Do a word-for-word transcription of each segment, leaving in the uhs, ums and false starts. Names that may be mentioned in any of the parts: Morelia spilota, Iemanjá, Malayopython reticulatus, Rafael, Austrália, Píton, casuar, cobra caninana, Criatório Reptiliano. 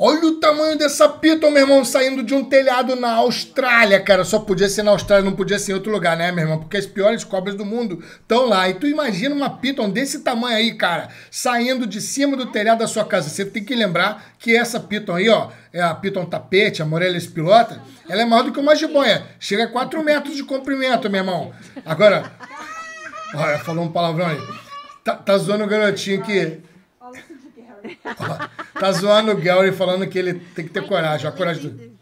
Olha o tamanho dessa Píton, meu irmão, saindo de um telhado na Austrália, cara. Só podia ser na Austrália, não podia ser em outro lugar, né, meu irmão? Porque as piores cobras do mundo estão lá. E tu imagina uma Píton desse tamanho aí, cara, saindo de cima do telhado da sua casa. Você tem que lembrar que essa Píton aí, ó, é a Píton tapete, a Morelia spilota, ela é maior do que uma jiboia. Chega a quatro metros de comprimento, meu irmão. Agora, olha, falou um palavrão aí. Tá, tá zoando o garotinho que... Ó, tá zoando o Gary falando que ele tem que ter coragem, a coragem do...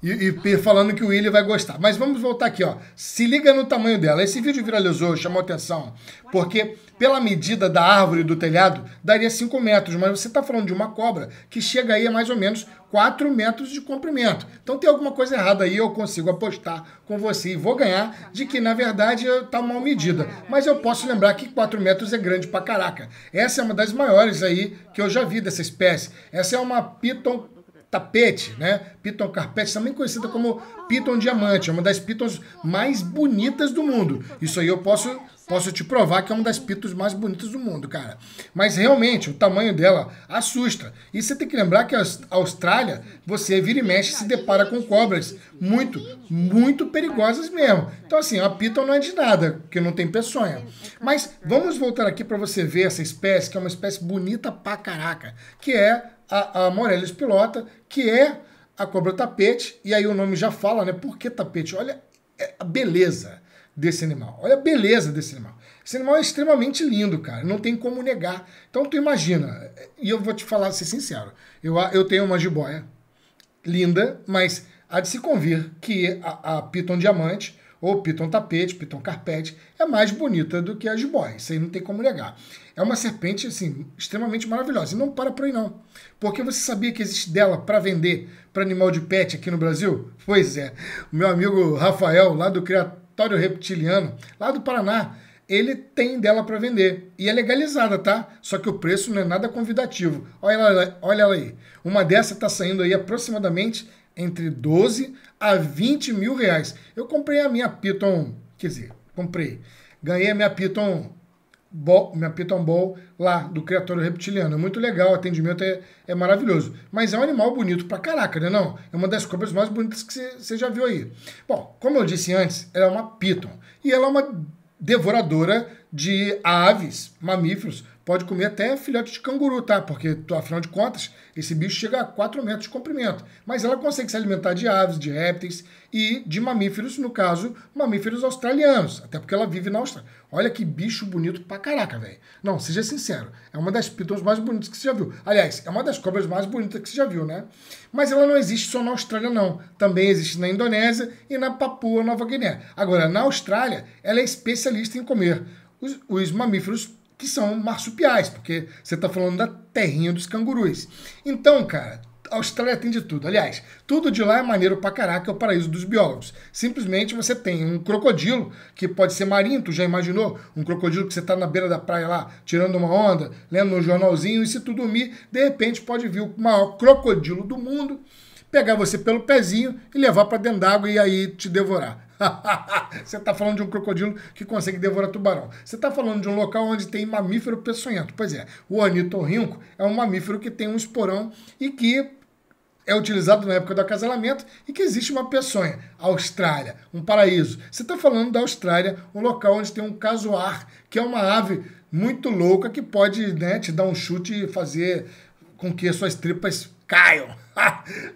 E, e falando que o Willy vai gostar. Mas vamos voltar aqui, ó. Se liga no tamanho dela. Esse vídeo viralizou, chamou atenção, porque pela medida da árvore do telhado, daria cinco metros, mas você tá falando de uma cobra que chega aí a mais ou menos quatro metros de comprimento. Então tem alguma coisa errada aí, eu consigo apostar com você e vou ganhar de que, na verdade, tá mal medida. Mas eu posso lembrar que quatro metros é grande pra caraca. Essa é uma das maiores aí que eu já vi dessa espécie. Essa é uma Píton tapete, né? Píton carpete, também conhecida como Píton diamante, é uma das Pítons mais bonitas do mundo. Isso aí eu posso, posso te provar que é uma das Pítons mais bonitas do mundo, cara. Mas realmente o tamanho dela assusta. E você tem que lembrar que a Austrália, você vira e mexe se depara com cobras muito, muito perigosas mesmo. Então assim, a Píton não é de nada, porque não tem peçonha. Mas vamos voltar aqui para você ver essa espécie, que é uma espécie bonita pra caraca, que é A, a Morelia spilota, que é a cobra tapete, e aí o nome já fala, né? Por que tapete? Olha a beleza desse animal. Olha a beleza desse animal. Esse animal é extremamente lindo, cara. Não tem como negar. Então tu imagina, e eu vou te falar, ser sincero, eu, eu tenho uma jiboia linda, mas há de se convir que a, a Píton diamante, ou Píton tapete, Píton carpete, é mais bonita do que a jiboia. Isso aí não tem como negar. É uma serpente, assim, extremamente maravilhosa. E não para por aí, não. Porque você sabia que existe dela para vender para animal de pet aqui no Brasil? Pois é. O meu amigo Rafael, lá do Criatório Reptiliano, lá do Paraná, ele tem dela para vender. E é legalizada, tá? Só que o preço não é nada convidativo. Olha ela, olha ela aí. Uma dessa tá saindo aí aproximadamente entre doze a vinte mil reais. Eu comprei a minha Píton, quer dizer, comprei, ganhei a minha Píton Ball, minha Píton Ball lá do Criatório Reptiliano. É muito legal, o atendimento é, é maravilhoso. Mas é um animal bonito pra caraca, né não? É uma das cobras mais bonitas que você já viu aí. Bom, como eu disse antes, ela é uma Píton. E ela é uma devoradora de aves, mamíferos. Pode comer até filhote de canguru, tá? Porque, afinal de contas, esse bicho chega a quatro metros de comprimento. Mas ela consegue se alimentar de aves, de répteis e de mamíferos, no caso, mamíferos australianos. Até porque ela vive na Austrália. Olha que bicho bonito pra caraca, velho. Não, seja sincero. É uma das pítons mais bonitas que você já viu. Aliás, é uma das cobras mais bonitas que você já viu, né? Mas ela não existe só na Austrália, não. Também existe na Indonésia e na Papua Nova Guiné. Agora, na Austrália, ela é especialista em comer os, os mamíferos que são marsupiais, porque você está falando da terrinha dos cangurus. Então, cara, a Austrália tem de tudo. Aliás, tudo de lá é maneiro pra caraca, é o paraíso dos biólogos. Simplesmente você tem um crocodilo, que pode ser marinho, tu já imaginou? Um crocodilo que você tá na beira da praia lá, tirando uma onda, lendo um jornalzinho, e se tu dormir, de repente pode vir o maior crocodilo do mundo, pegar você pelo pezinho e levar pra dentro d'água e aí te devorar. Você tá falando de um crocodilo que consegue devorar tubarão. Você tá falando de um local onde tem mamífero peçonhento. Pois é, o ornitorrinco é um mamífero que tem um esporão e que é utilizado na época do acasalamento e que existe uma peçonha. Austrália, um paraíso. Você tá falando da Austrália, um local onde tem um casuar, que é uma ave muito louca que pode, né, te dar um chute e fazer com que as suas tripas caiam.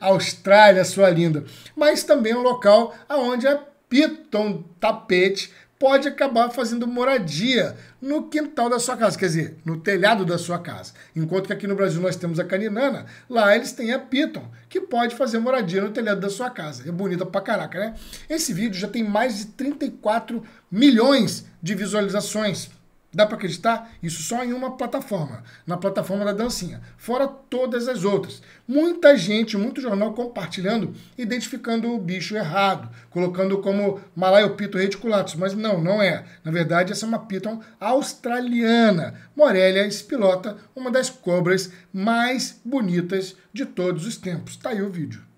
Austrália, sua linda. Mas também é um local onde a Píton tapete pode acabar fazendo moradia no quintal da sua casa, quer dizer, no telhado da sua casa. Enquanto que aqui no Brasil nós temos a caninana, lá eles têm a Píton, que pode fazer moradia no telhado da sua casa. É bonita pra caraca, né? Esse vídeo já tem mais de trinta e quatro milhões de visualizações. Dá para acreditar? Isso só em uma plataforma, na plataforma da dancinha, fora todas as outras. Muita gente, muito jornal compartilhando, identificando o bicho errado, colocando como Malayopython reticulatus, mas não, não é. Na verdade, essa é uma Píton australiana, Morelia spilota, uma das cobras mais bonitas de todos os tempos. Tá aí o vídeo.